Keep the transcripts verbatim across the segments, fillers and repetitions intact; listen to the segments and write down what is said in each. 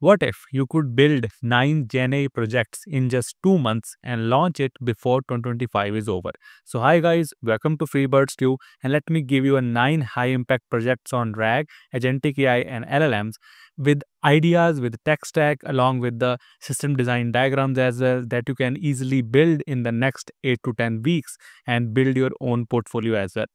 What if you could build nine GenAI projects in just two months and launch it before twenty twenty-five is over? So hi guys, welcome to FreeBirds Crew, and let me give you a nine high impact projects on RAG, Agentic A I and L L Ms with ideas, with tech stack, along with the system design diagrams as well, that you can easily build in the next eight to ten weeks and build your own portfolio as well.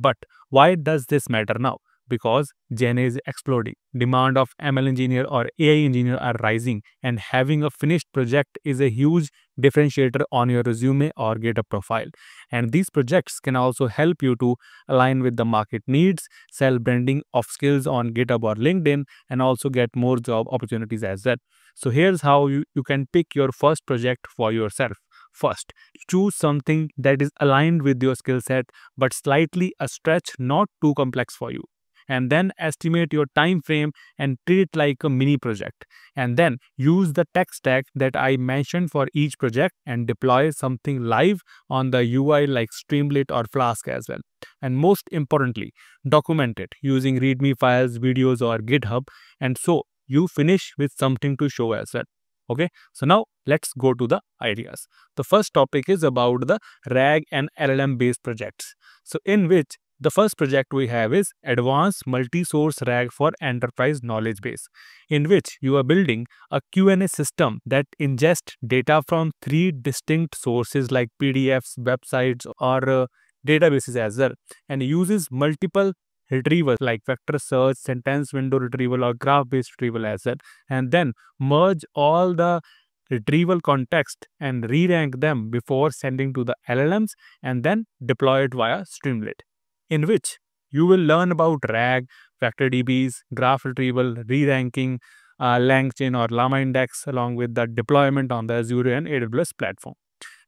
But why does this matter now? Because GenAI is exploding. Demand of M L engineer or A I engineer are rising, and having a finished project is a huge differentiator on your resume or GitHub profile. And these projects can also help you to align with the market needs, sell branding of skills on GitHub or LinkedIn, and also get more job opportunities as well. So here's how you, you can pick your first project for yourself. First, choose something that is aligned with your skill set, but slightly a stretch, not too complex for you. And then estimate your time frame and treat it like a mini project. And then use the tech stack that I mentioned for each project and deploy something live on the U I like Streamlit or Flask as well. And most importantly, document it using README files, videos, or GitHub. And so you finish with something to show as well. Okay, so now let's go to the ideas. The first topic is about the RAG and L L M based projects. So in which the first project we have is Advanced Multi-Source RAG for Enterprise Knowledge Base, in which you are building a Q and A system that ingests data from three distinct sources like P D Fs, websites, or uh, databases as well, and uses multiple retrievers like vector search, sentence window retrieval, or graph-based retrieval as well, and then merge all the retrieval context and re-rank them before sending to the L L Ms, and then deploy it via Streamlit. In which you will learn about RAG, vector D Bs, graph retrieval, re-ranking, uh, LangChain or Llama Index, along with the deployment on the Azure and A W S platform.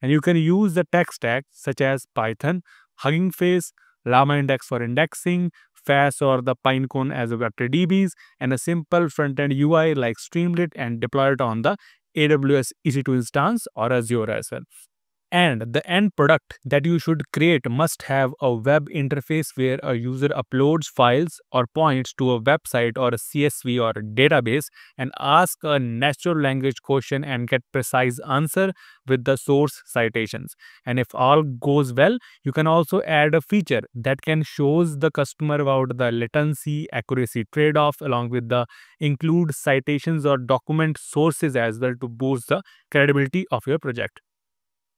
And you can use the tech stack such as Python, Hugging Face, Llama Index for indexing, Faiss or the Pinecone as a vector D Bs, and a simple front-end U I like Streamlit, and deploy it on the A W S E C two instance or Azure as well. And the end product that you should create must have a web interface where a user uploads files or points to a website or a C S V or a database and asks a natural language question and get precise answer with the source citations. And if all goes well, you can also add a feature that can shows the customer about the latency accuracy trade-off, along with the include citations or document sources as well to boost the credibility of your project.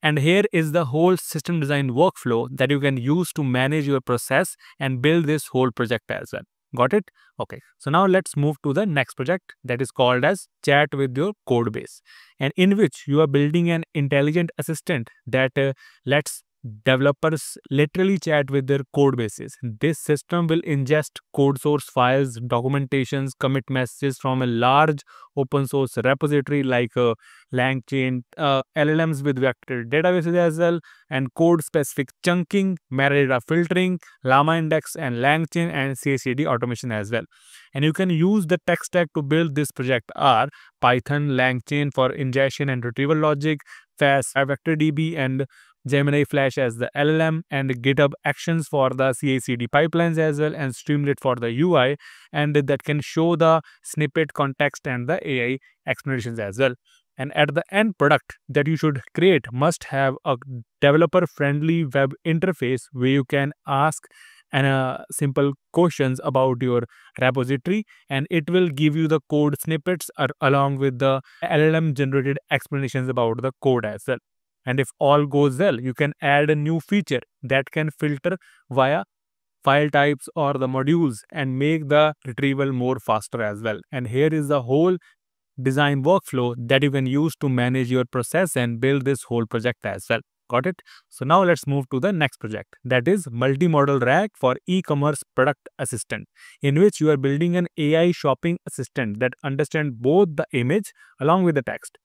And here is the whole system design workflow that you can use to manage your process and build this whole project as well. Got it? Okay. So now let's move to the next project that is called as Chat with Your Code Base, and in which you are building an intelligent assistant that uh, lets developers literally chat with their code bases. This system will ingest code source files, documentations, commit messages from a large open source repository like uh, LangChain, uh, L L Ms with vector databases as well, and code specific chunking, metadata filtering, Llama Index and LangChain, and C I C D automation as well. And you can use the tech stack to build this project are Python, LangChain for ingestion and retrieval logic, Fast vector D B and Gemini Flash as the L L M, and GitHub Actions for the C I C D pipelines as well, and Streamlit for the U I, and that can show the snippet context and the A I explanations as well. And at the end product that you should create must have a developer-friendly web interface where you can ask and uh, simple questions about your repository, and it will give you the code snippets or, along with the L L M-generated explanations about the code as well. And if all goes well, you can add a new feature that can filter via file types or the modules and make the retrieval more faster as well. And here is the whole design workflow that you can use to manage your process and build this whole project as well. Got it? So now let's move to the next project, that is Multimodal RAG for E-commerce Product Assistant, in which you are building an A I shopping assistant that understands both the image along with the text.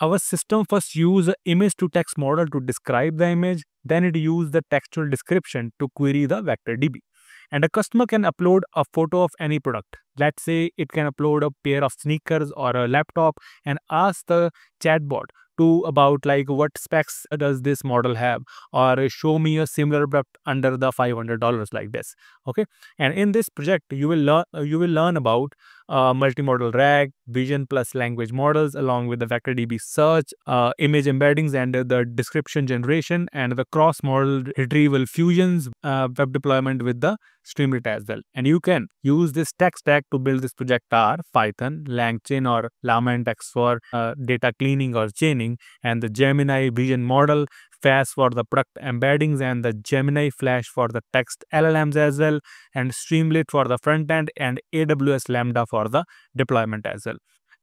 Our system first uses an image-to-text model to describe the image, then it uses the textual description to query the vector D B. And a customer can upload a photo of any product. Let's say it can upload a pair of sneakers or a laptop and ask the chatbot to about like what specs does this model have, or show me a similar product under the five hundred dollars like this. Okay. And in this project, you will, learn, you will learn about uh, multimodal RAG, vision plus language models, along with the vector D B search, uh, image embeddings, and uh, the description generation, and the cross-modal retrieval fusions, uh, web deployment with the Streamlit as well. And you can use this tech stack to build this project: R, Python, LangChain, or Llama Index for uh, data cleaning or chaining, and the Gemini vision model, Faiss for the product embeddings, and the Gemini Flash for the text L L Ms as well, and Streamlit for the front end, and A W S Lambda for the deployment as well.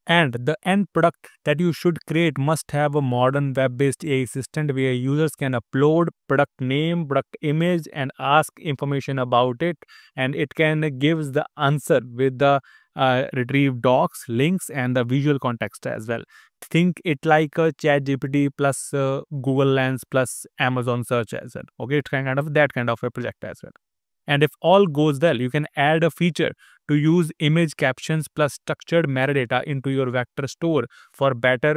And the end product that you should create must have a modern web-based A I assistant where users can upload product name, product image, and ask information about it, and it can give the answer with the Uh, retrieve docs, links, and the visual context as well. Think it like a Chat G P T plus uh, Google Lens plus Amazon search as well. Okay, it's kind of that kind of a project as well. And if all goes well, you can add a feature to use image captions plus structured metadata into your vector store for better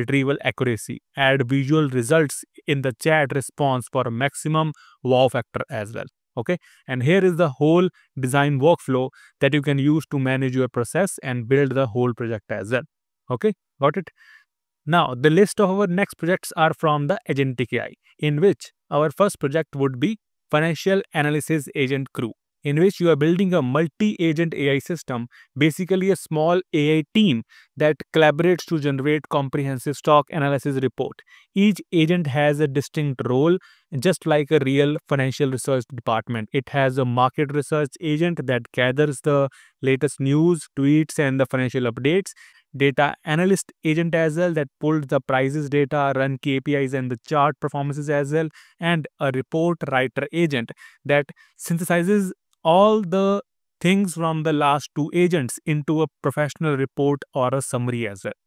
retrieval accuracy. Add visual results in the chat response for maximum wow factor as well. Okay, and here is the whole design workflow that you can use to manage your process and build the whole project as well. Okay, got it? Now, the list of our next projects are from the Agentic A I, in which our first project would be Financial Analysis Agent Crew, in which you are building a multi-agent A I system, basically a small A I team that collaborates to generate comprehensive stock analysis report. Each agent has a distinct role, just like a real financial research department. It has a market research agent that gathers the latest news, tweets, and the financial updates. Data analyst agent as well that pulls the prices data, run K P Is and the chart performances as well, and a report writer agent that synthesizes all the things from the last two agents into a professional report or a summary as well.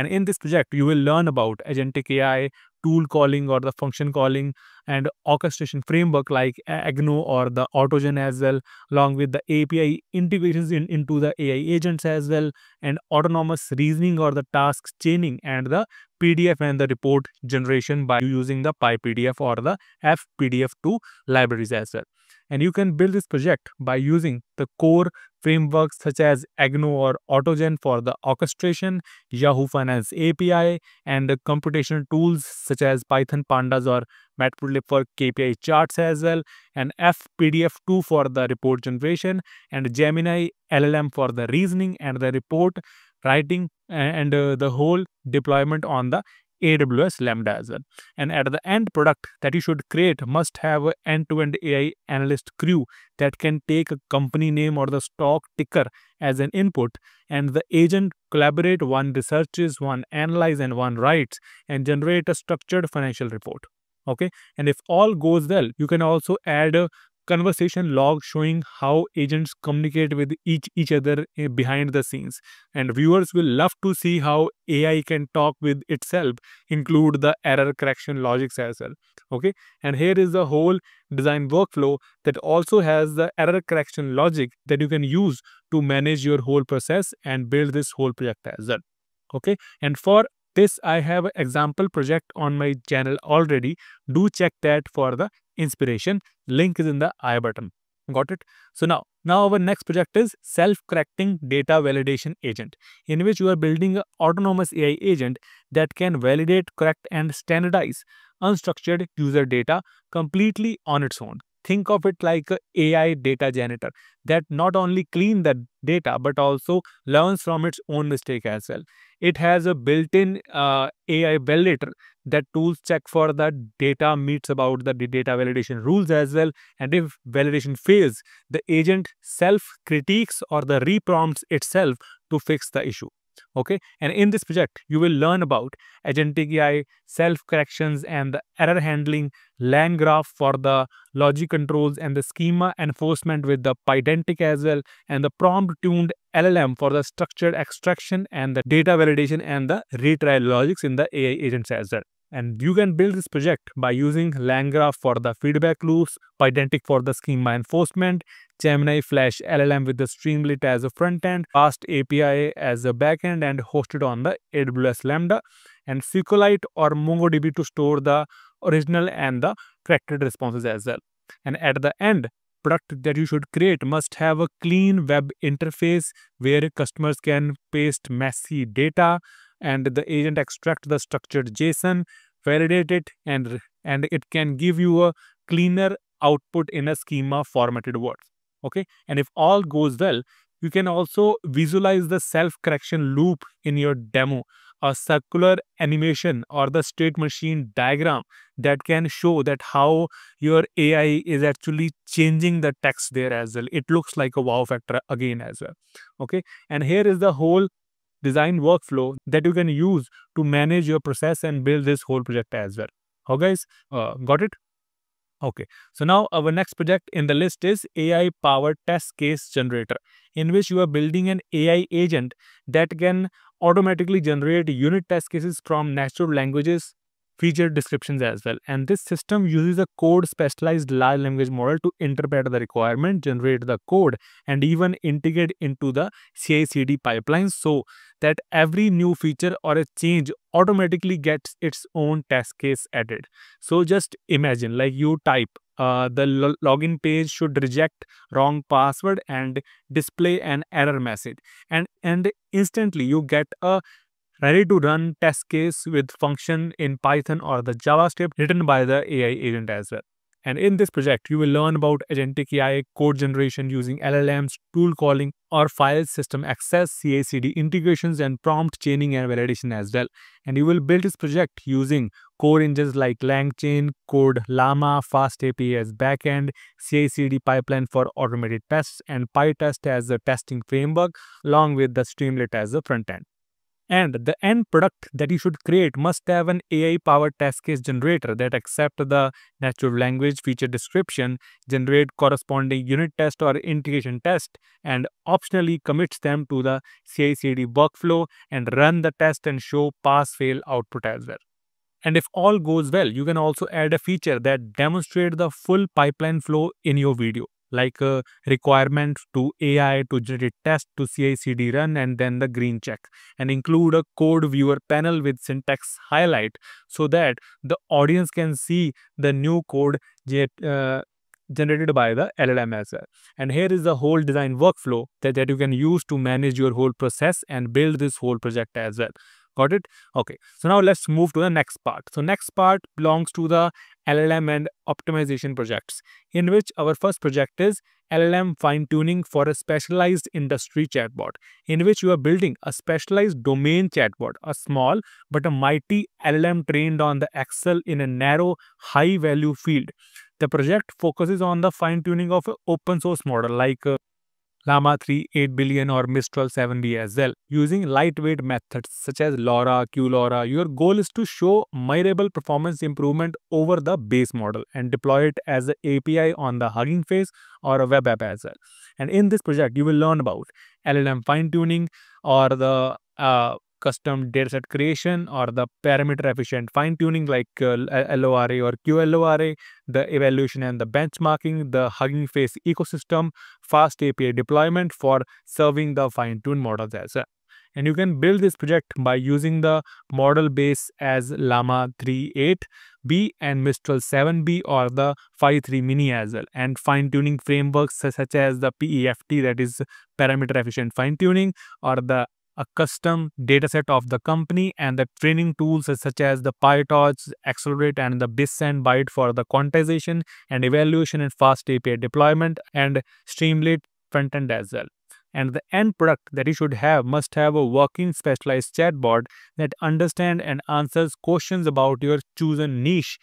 And in this project, you will learn about agentic A I, tool calling or the function calling, and orchestration framework like Agno or the Autogen as well, along with the A P I integrations in, into the A I agents as well, and autonomous reasoning or the task chaining, and the P D F and the report generation by using the PyPDF or the F P D F two libraries as well. And you can build this project by using the core frameworks such as Agno or Autogen for the orchestration, Yahoo Finance A P I, and the computational tools such as Python, Pandas, or Matplotlib for K P I charts as well, and F P D F two for the report generation, and Gemini L L M for the reasoning and the report writing, and uh, the whole deployment on the A W S Lambda as well. And at the end product that you should create must have an end-to-end A I analyst crew that can take a company name or the stock ticker as an input, and the agent collaborate, one researches, one analyzes, and one writes, and generate a structured financial report. Okay, and if all goes well, you can also add a conversation log showing how agents communicate with each each other behind the scenes, and viewers will love to see how A I can talk with itself, include the error correction logics as well. Okay, and here is the whole design workflow that also has the error correction logic that you can use to manage your whole process and build this whole project as well. Okay, and for this I have an example project on my channel already. Do check that for the inspiration. Link is in the I button. Got it? So now, now our next project is Self-Correcting Data Validation Agent, in which you are building an autonomous A I agent that can validate, correct, and standardize unstructured user data completely on its own. Think of it like an A I data janitor that not only cleans the data but also learns from its own mistake as well. It has a built-in uh, A I validator that tools check for the data meets about the data validation rules as well. And if validation fails, the agent self-critiques or the reprompts itself to fix the issue. Okay, and in this project, you will learn about agentic A I, self-corrections and the error handling, LangGraph for the logic controls and the schema enforcement with the Pydantic as well, and the prompt-tuned L L M for the structured extraction and the data validation and the retry logics in the A I agents as well. And you can build this project by using LangGraph for the feedback loops, Pydantic for the schema enforcement, Gemini Flash L L M with the Streamlit as a front end, Fast A P I as a back end, and hosted on the A W S Lambda, and SQLite or MongoDB to store the original and the corrected responses as well. And at the end, product that you should create must have a clean web interface where customers can paste messy data and the agent extract the structured JSON, validate it, and, and it can give you a cleaner output in a schema formatted words. Okay. And if all goes well, you can also visualize the self-correction loop in your demo, a circular animation or the state machine diagram that can show that how your A I is actually changing the text there as well. It looks like a wow factor again as well. Okay. And here is the whole design workflow that you can use to manage your process and build this whole project as well. How guys, uh, got it? Okay, so now our next project in the list is A I powered test case generator, in which you are building an A I agent that can automatically generate unit test cases from natural languages, feature descriptions as well. And this system uses a code specialized large language model to interpret the requirement, generate the code, and even integrate into the C I C D pipelines so that every new feature or a change automatically gets its own test case added. So just imagine, like, you type uh, the lo login page should reject wrong password and display an error message, and and instantly you get a ready to run test case with function in Python or the JavaScript written by the A I agent as well. And in this project, you will learn about Agentic A I, code generation using L L Ms, tool calling or file system access, C I C D integrations, and prompt chaining and validation as well. And you will build this project using core engines like LangChain, CodeLlama, Fast A P I as backend, C I C D pipeline for automated tests, and PyTest as the testing framework, along with the Streamlit as the front end. And the end product that you should create must have an A I-powered test case generator that accepts the natural language feature description, generate corresponding unit test or integration test, and optionally commits them to the C I C D workflow and run the test and show pass-fail output as well. And if all goes well, you can also add a feature that demonstrates the full pipeline flow in your video, like a requirement to A I to generate test to C I C D run and then the green check, and include a code viewer panel with syntax highlight so that the audience can see the new code ge uh, generated by the L L M as well. And here is the whole design workflow that, that you can use to manage your whole process and build this whole project as well. Got it? Okay. So now let's move to the next part. So next part belongs to the L L M and optimization projects, in which our first project is L L M fine-tuning for a specialized industry chatbot, in which you are building a specialized domain chatbot, a small but a mighty L L M trained on the Excel in a narrow, high-value field. The project focuses on the fine-tuning of an open-source model like uh, Llama three, eight billion or Mistral seven B as well, using lightweight methods such as LoRA, QLoRA. Your goal is to show measurable performance improvement over the base model and deploy it as an A P I on the Hugging Face or a web app as well. And in this project, you will learn about L L M fine-tuning or the uh, custom dataset creation or the parameter-efficient fine-tuning like uh, LoRA or QLoRA, the evaluation and the benchmarking, the Hugging Face ecosystem, Fast A P I deployment for serving the fine-tuned models as well. And you can build this project by using the model base as Llama three, eight B and Mistral seven B or the five three mini as well, and fine-tuning frameworks such as the P E F T, that is parameter-efficient fine-tuning, or the a custom dataset of the company, and the training tools such as the PyTorch, Accelerate, and the BitSandByte for the quantization and evaluation and Fast A P I deployment, and Streamlit frontend as well. And the end product that you should have must have a working specialized chatbot that understands and answers questions about your chosen niche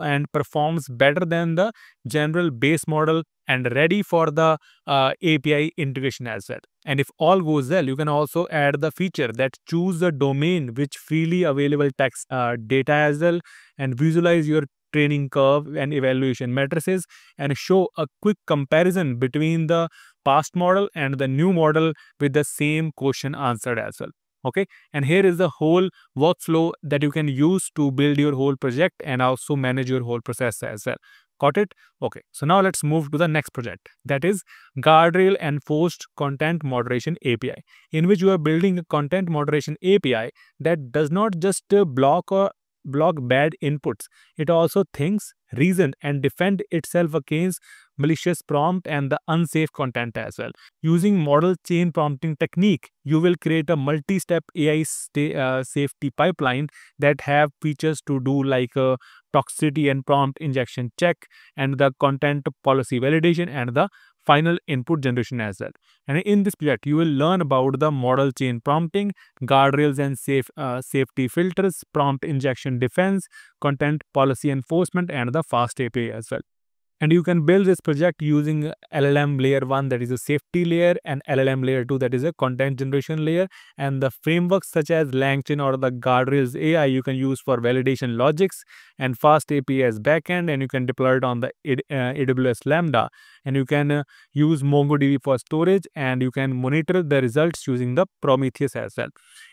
and performs better than the general base model and ready for the uh, A P I integration as well. And if all goes well, you can also add the feature that choose the domain which freely available text uh, data as well, and visualize your training curve and evaluation matrices, and show a quick comparison between the past model and the new model with the same question answered as well. Okay, and here is the whole workflow that you can use to build your whole project and also manage your whole process as well. Got it? Okay, so now let's move to the next project, that is Guardrail Enforced Content Moderation A P I, in which you are building a content moderation A P I that does not just block or block bad inputs. It also thinks, reasons, and defends itself against malicious prompt and the unsafe content as well. Using model chain prompting technique, you will create a multi-step A I stay, uh, safety pipeline that have features to do like uh, toxicity and prompt injection check and the content policy validation and the final input generation as well. And in this project, you will learn about the model chain prompting, guardrails and safe uh, safety filters, prompt injection defense, content policy enforcement, and the Fast A P I as well. And you can build this project using L L M layer one, that is a safety layer, and L L M layer two, that is a content generation layer, and the frameworks such as LangChain or the guardrails A I you can use for validation logics, and Fast A P I as backend, and you can deploy it on the A W S Lambda, and you can uh, use MongoDB for storage, and you can monitor the results using the Prometheus as well.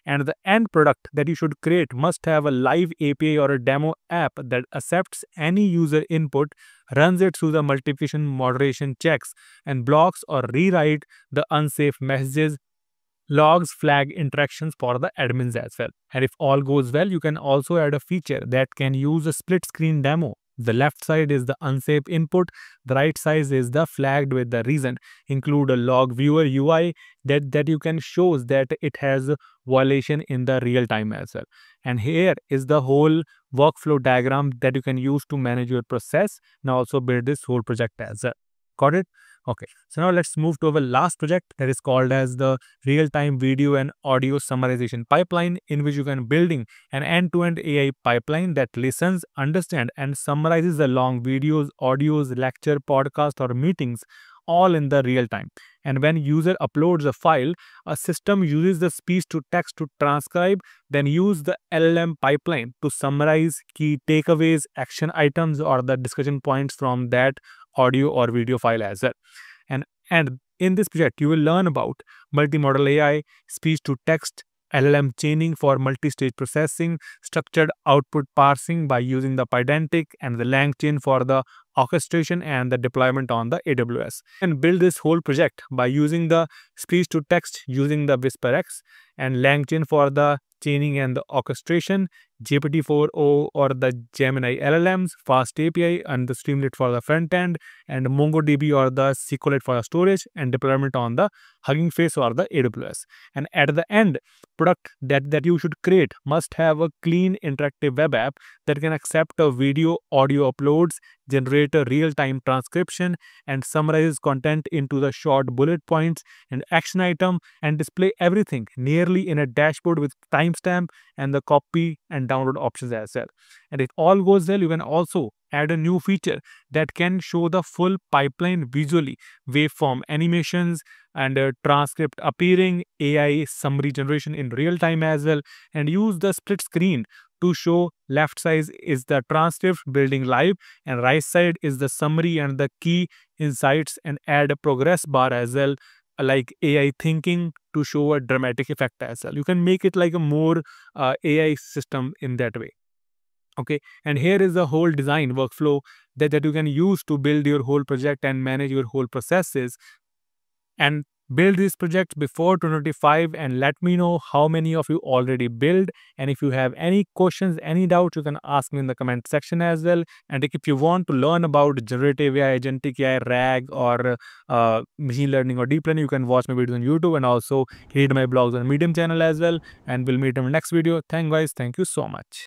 And the end product that you should create must have a live A P I or a demo app that accepts any user input, runs it through the multiplication moderation checks, and blocks or rewrite the unsafe messages, logs, flag interactions for the admins as well. And if all goes well, you can also add a feature that can use a split screen demo. The left side is the unsafe input, the right side is the flagged with the reason. Include a log viewer U I that, that you can show that it has violation in the real time as well. And here is the whole workflow diagram that you can use to manage your process and also build this whole project as well. Got it? Okay, so now let's move to our last project that is called as the real-time video and audio summarization pipeline, in which you can building an end-to-end A I pipeline that listens, understands, and summarizes the long videos, audios, lecture, podcast, or meetings, all in the real time. And when user uploads a file, a system uses the speech-to-text to transcribe, then use the L L M pipeline to summarize key takeaways, action items, or the discussion points from that audio or video file as well. And, and in this project, you will learn about multimodal A I, speech-to-text, L L M chaining for multi-stage processing, structured output parsing by using the Pydantic, and the LangChain for the orchestration and the deployment on the A W S. And build this whole project by using the speech-to-text using the WhisperX, and LangChain for the chaining and the orchestration, G P T four o or the Gemini L L Ms, Fast A P I and the Streamlit for the front end, and MongoDB or the SQLite for the storage, and deployment on the Hugging Face or the A W S. And at the end, product that, that you should create must have a clean interactive web app that can accept a video, audio uploads, generate a real-time transcription, and summarizes content into the short bullet points and action item, and display everything nearly in a dashboard with timestamp and the copy and download options as well. And if all goes well, you can also add a new feature that can show the full pipeline visually, waveform animations, and a transcript appearing, A I summary generation in real time as well, and use the split screen to show left side is the transcript building live and right side is the summary and the key insights, and add a progress bar as well, like A I thinking to show a dramatic effect as well. You can make it like a more uh, A I system in that way. Okay, and here is the whole design workflow that, that you can use to build your whole project and manage your whole processes. And build this project before twenty twenty-five, and let me know how many of you already build. And if you have any questions, any doubts, you can ask me in the comment section as well. And if you want to learn about generative A I, agentic A I, RAG, or uh, machine learning or deep learning, you can watch my videos on YouTube and also read my blogs on Medium channel as well. And we'll meet in the next video. Thank you guys. Thank you so much.